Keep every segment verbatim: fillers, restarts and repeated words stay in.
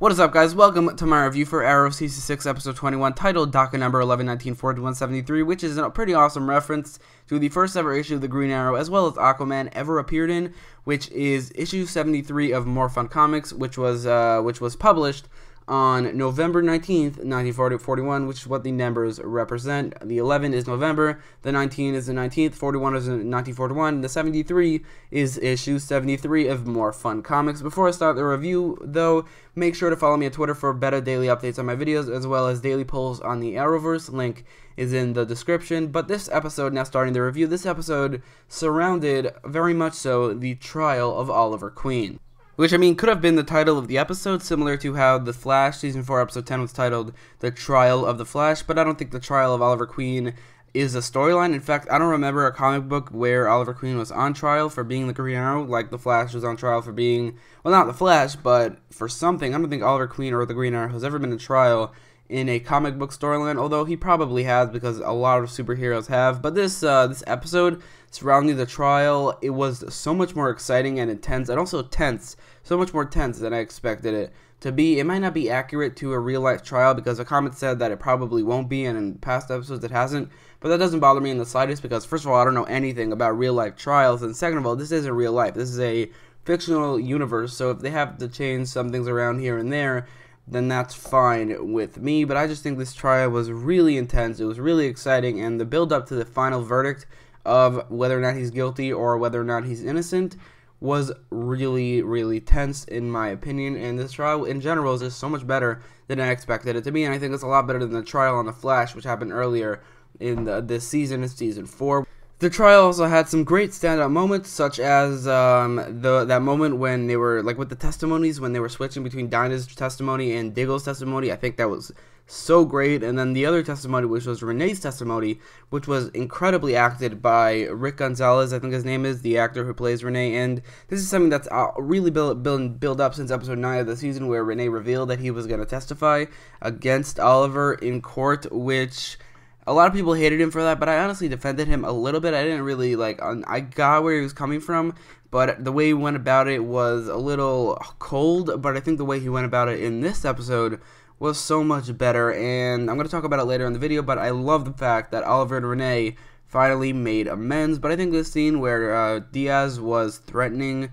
What is up, guys? Welcome to my review for Arrow Season six, Episode twenty-one, titled DACA Number eleven nineteen forty-one seventy-three, which is a pretty awesome reference to the first ever issue of the Green Arrow, as well as Aquaman ever appeared in, which is issue seventy-three of More Fun Comics, which was uh, which was published on November nineteenth, nineteen forty-one, which is what the numbers represent. The eleven is November, the nineteen is the nineteenth, forty-one is nineteen forty-one, and the seventy-three is issue seventy-three of More Fun Comics. Before I start the review, though, make sure to follow me on Twitter for better daily updates on my videos, as well as daily polls on the Arrowverse. Link is in the description. But this episode, now starting the review, this episode surrounded, very much so, the trial of Oliver Queen. Which, I mean, could have been the title of the episode, similar to how The Flash Season four Episode ten was titled The Trial of the Flash, but I don't think The Trial of Oliver Queen is a storyline. In fact, I don't remember a comic book where Oliver Queen was on trial for being the Green Arrow, like The Flash was on trial for being, well, not The Flash, but for something. I don't think Oliver Queen or the Green Arrow has ever been in trial in a comic book storyline, although he probably has because a lot of superheroes have. But this, uh, this episode surrounding the trial, it was so much more exciting and intense, and also tense, so much more tense than I expected it to be. It might not be accurate to a real-life trial, because a comment said that it probably won't be, and in past episodes it hasn't, but that doesn't bother me in the slightest, because first of all, I don't know anything about real-life trials, and second of all, this isn't real life, this is a fictional universe, so if they have to change some things around here and there, then that's fine with me. But I just think this trial was really intense, it was really exciting, and the build-up to the final verdict of whether or not he's guilty or whether or not he's innocent was really, really tense, in my opinion. And this trial in general is just so much better than I expected it to be, and I think it's a lot better than the trial on The Flash, which happened earlier in the, this season, in Season four. The trial also had some great standout moments, such as um, the that moment when they were, like, with the testimonies, when they were switching between Dinah's testimony and Diggle's testimony. I think that was so great. And then the other testimony, which was Renee's testimony, which was incredibly acted by Rick Gonzalez, I think his name is, the actor who plays Renee. And this is something that's really built build, build up since episode nine of the season, where Renee revealed that he was going to testify against Oliver in court, which a lot of people hated him for that, but I honestly defended him a little bit. I didn't really, like, I got where he was coming from, but the way he went about it was a little cold. But I think the way he went about it in this episode was so much better, and I'm going to talk about it later in the video, but I love the fact that Oliver and Renee finally made amends. But I think this scene where uh, Diaz was threatening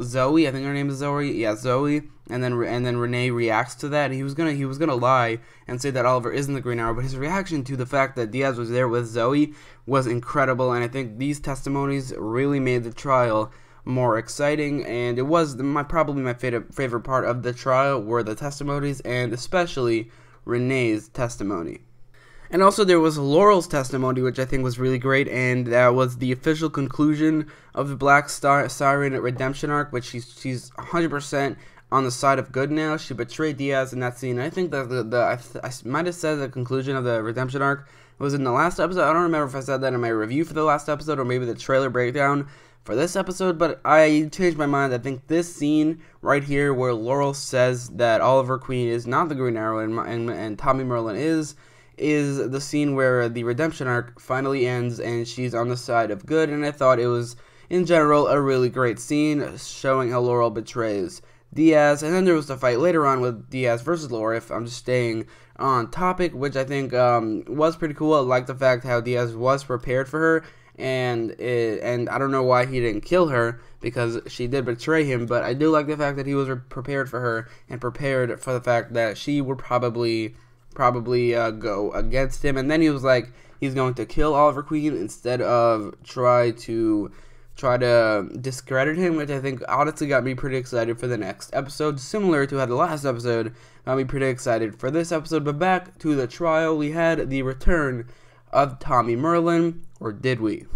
Zoe, I think her name is Zoe, yeah, Zoe, and then and then Renee reacts to that. He was gonna he was gonna lie and say that Oliver isn't the Green Arrow, but his reaction to the fact that Diaz was there with Zoe was incredible, and I think these testimonies really made the trial more exciting. And it was my probably my favorite part of the trial were the testimonies, and especially Renee's testimony. And also there was Laurel's testimony, which I think was really great, and that was the official conclusion of the Black Star Siren redemption arc, which she's she's one hundred percent on the side of good now. She betrayed Diaz in that scene. I think that the, the I, I might have said the conclusion of the redemption arc was in the last episode. I don't remember if I said that in my review for the last episode or maybe the trailer breakdown for this episode, but I changed my mind. I think this scene right here where Laurel says that Oliver Queen is not the Green Arrow and, and, and Tommy Merlyn is, is the scene where the redemption arc finally ends and she's on the side of good, and I thought it was, in general, a really great scene showing how Laurel betrays Diaz. And then there was the fight later on with Diaz versus Laurel, if I'm just staying on topic, which I think um, was pretty cool. I like the fact how Diaz was prepared for her, and it, and I don't know why he didn't kill her, because she did betray him, but I do like the fact that he was prepared for her and prepared for the fact that she would probably probably uh, go against him. And then he was like, he's going to kill Oliver Queen instead of try to try to discredit him, which I think honestly got me pretty excited for the next episode, similar to how the last episode got me pretty excited for this episode. But back to the trial, we had the return of Tommy Merlyn, or did we?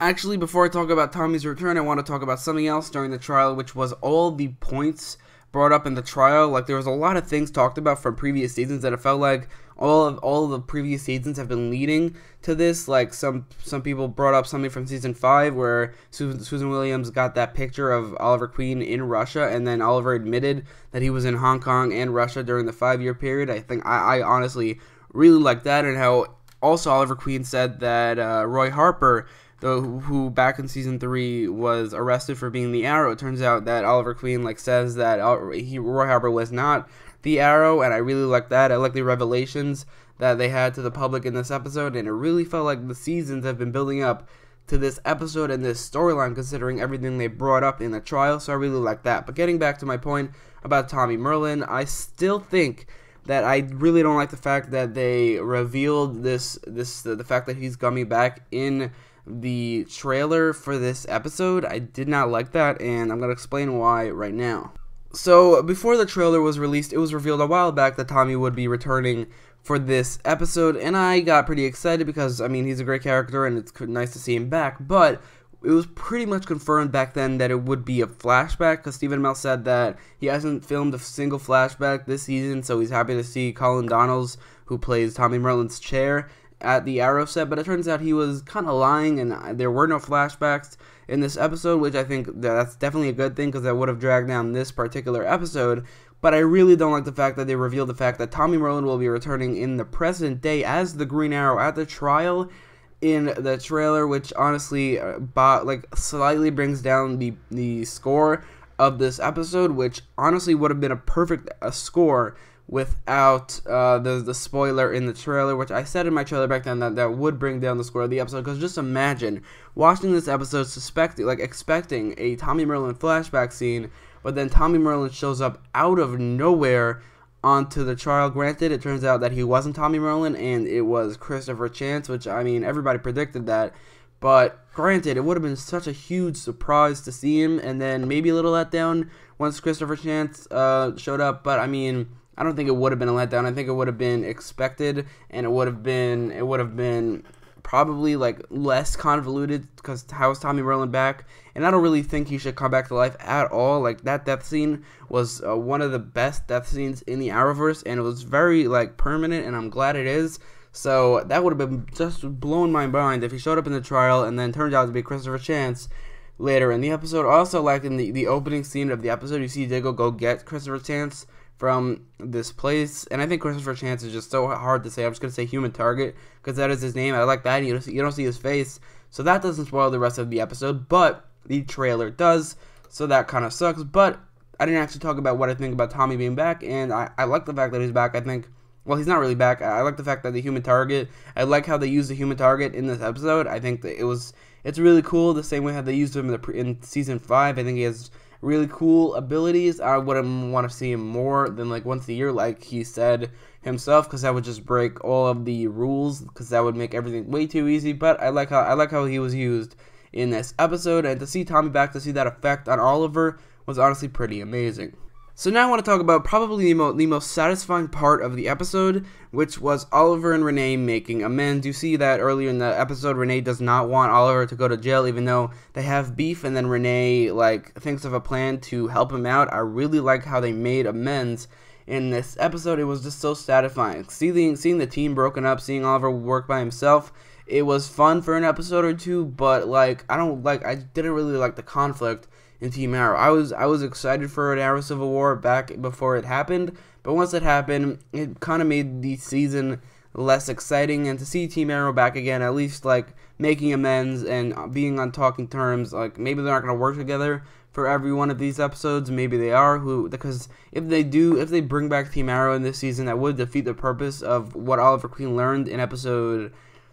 Actually, before I talk about Tommy's return, I want to talk about something else during the trial, which was all the points brought up in the trial. Like, there was a lot of things talked about from previous seasons that it felt like all of all of the previous seasons have been leading to this. Like, some some people brought up something from season five where Susan, Susan Williams got that picture of Oliver Queen in Russia, and then Oliver admitted that he was in Hong Kong and Russia during the five-year period. I think I, I honestly really like that, and how also Oliver Queen said that uh, Roy Harper the, who back in season three was arrested for being the Arrow. It turns out that Oliver Queen like says that he, Roy Harper was not the Arrow, and I really like that. I like the revelations that they had to the public in this episode, and it really felt like the seasons have been building up to this episode and this storyline, considering everything they brought up in the trial, so I really like that. But getting back to my point about Tommy Merlyn, I still think that I really don't like the fact that they revealed this, this the, the fact that he's coming back in the trailer for this episode. I did not like that, and I'm going to explain why right now. So, before the trailer was released, it was revealed a while back that Tommy would be returning for this episode, and I got pretty excited because, I mean, he's a great character and it's nice to see him back, but it was pretty much confirmed back then that it would be a flashback, because Steven Amell said that he hasn't filmed a single flashback this season, so he's happy to see Colin Donnell, who plays Tommy Merlyn's chair, at the Arrow set, but it turns out he was kind of lying, and there were no flashbacks in this episode, which I think that's definitely a good thing, because that would have dragged down this particular episode. But I really don't like the fact that they revealed the fact that Tommy Merlyn will be returning in the present day as the Green Arrow at the trial in the trailer, which honestly, bought, like, slightly brings down the the score of this episode, which honestly would have been a perfect a score without uh, the, the spoiler in the trailer, which I said in my trailer back then that that would bring down the score of the episode, because just imagine watching this episode suspecting, like, expecting a Tommy Merlyn flashback scene, but then Tommy Merlyn shows up out of nowhere onto the trial. Granted, it turns out that he wasn't Tommy Merlyn, and it was Christopher Chance, which, I mean, everybody predicted that, but granted, it would have been such a huge surprise to see him, and then maybe a little letdown once Christopher Chance uh, showed up, but, I mean, I don't think it would have been a letdown. I think it would have been expected, and it would have been it would have been probably like less convoluted, because how is Tommy Merlyn back? And I don't really think he should come back to life at all. Like, that death scene was uh, one of the best death scenes in the Arrowverse, and it was very like permanent, and I'm glad it is. So that would have been just blown my mind if he showed up in the trial and then turned out to be Christopher Chance later in the episode. Also, like in the the opening scene of the episode, you see Diggle go get Christopher Chance from this place, and I think Christopher Chance is just so hard to say. I'm just gonna say Human Target, because that is his name. I like that, and you don't see, you don't see his face, so that doesn't spoil the rest of the episode, but the trailer does, so that kind of sucks. But I didn't actually talk about what I think about Tommy being back, and I, I like the fact that he's back. I think, well, he's not really back. I, I like the fact that the Human Target, I like how they used the Human Target in this episode. I think that it was, it's really cool, the same way how they used him in, the, in season five, I think he has really cool abilities. I wouldn't want to see him more than like once a year, like he said himself, because that would just break all of the rules, because that would make everything way too easy. But I like how I like how he was used in this episode, and to see Tommy back, to see that effect on Oliver, was honestly pretty amazing. So now I want to talk about probably the, mo the most satisfying part of the episode, which was Oliver and Renee making amends. You see that earlier in the episode, Renee does not want Oliver to go to jail, even though they have beef, and then Renee, like, thinks of a plan to help him out. I really like how they made amends in this episode. It was just so satisfying. Seeing, seeing the team broken up, seeing Oliver work by himself, it was fun for an episode or two, but, like, I don't, like, I didn't really like the conflict in Team Arrow. I was I was excited for an Arrow Civil War back before it happened, but once it happened, it kind of made the season less exciting, and to see Team Arrow back again, at least like making amends and being on talking terms, like maybe they're not going to work together for every one of these episodes, maybe they are, who because if they do, if they bring back Team Arrow in this season, that would defeat the purpose of what Oliver Queen learned in episode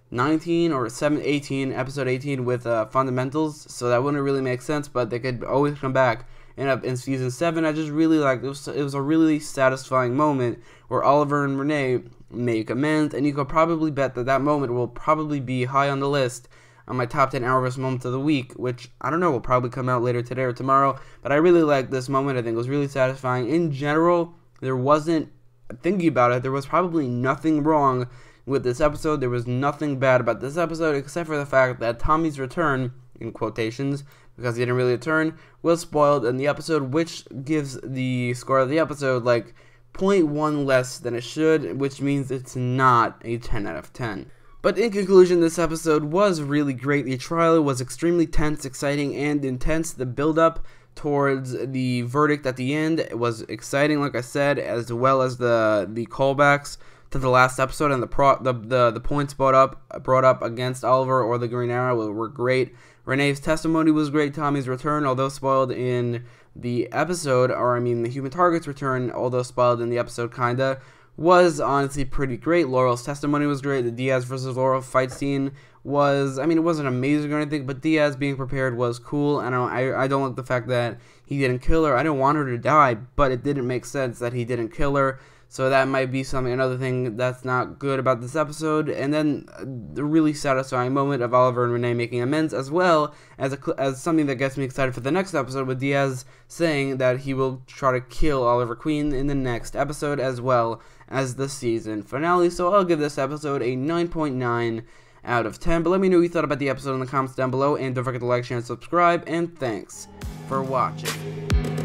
nineteen or seven, eighteen, episode eighteen with uh, fundamentals, so that wouldn't really make sense, but they could always come back and up in season seven. I just really like it was, it was a really satisfying moment where Oliver and Renee make amends, and you could probably bet that that moment will probably be high on the list on my top ten Arrowverse moments of the week, which I don't know, will probably come out later today or tomorrow, but I really like this moment. I think it was really satisfying in general. There wasn't, thinking about it, there was probably nothing wrong with this episode. There was nothing bad about this episode, except for the fact that Tommy's return, in quotations, because he didn't really return, was spoiled in the episode, which gives the score of the episode like zero point one less than it should, which means it's not a ten out of ten. But in conclusion, this episode was really great. The trial was extremely tense, exciting, and intense. The build-up towards the verdict at the end was exciting, like I said, as well as the the callbacks to the last episode, and the pro the, the the points brought up brought up against Oliver or the Green Arrow were great. Renee's testimony was great. Tommy's return, although spoiled in the episode, or I mean the Human Target's return, although spoiled in the episode, kinda, was honestly pretty great. Laurel's testimony was great. The Diaz versus Laurel fight scene was, I mean, it wasn't amazing or anything, but Diaz being prepared was cool, and I, I, I don't like the fact that he didn't kill her. I didn't want her to die, but it didn't make sense that he didn't kill her. So that might be something, another thing that's not good about this episode. And then the really satisfying moment of Oliver and Renee making amends, as well as a, as something that gets me excited for the next episode, with Diaz saying that he will try to kill Oliver Queen in the next episode, as well as the season finale. So I'll give this episode a nine point nine out of ten. But let me know what you thought about the episode in the comments down below, and don't forget to like, share, and subscribe. And thanks for watching.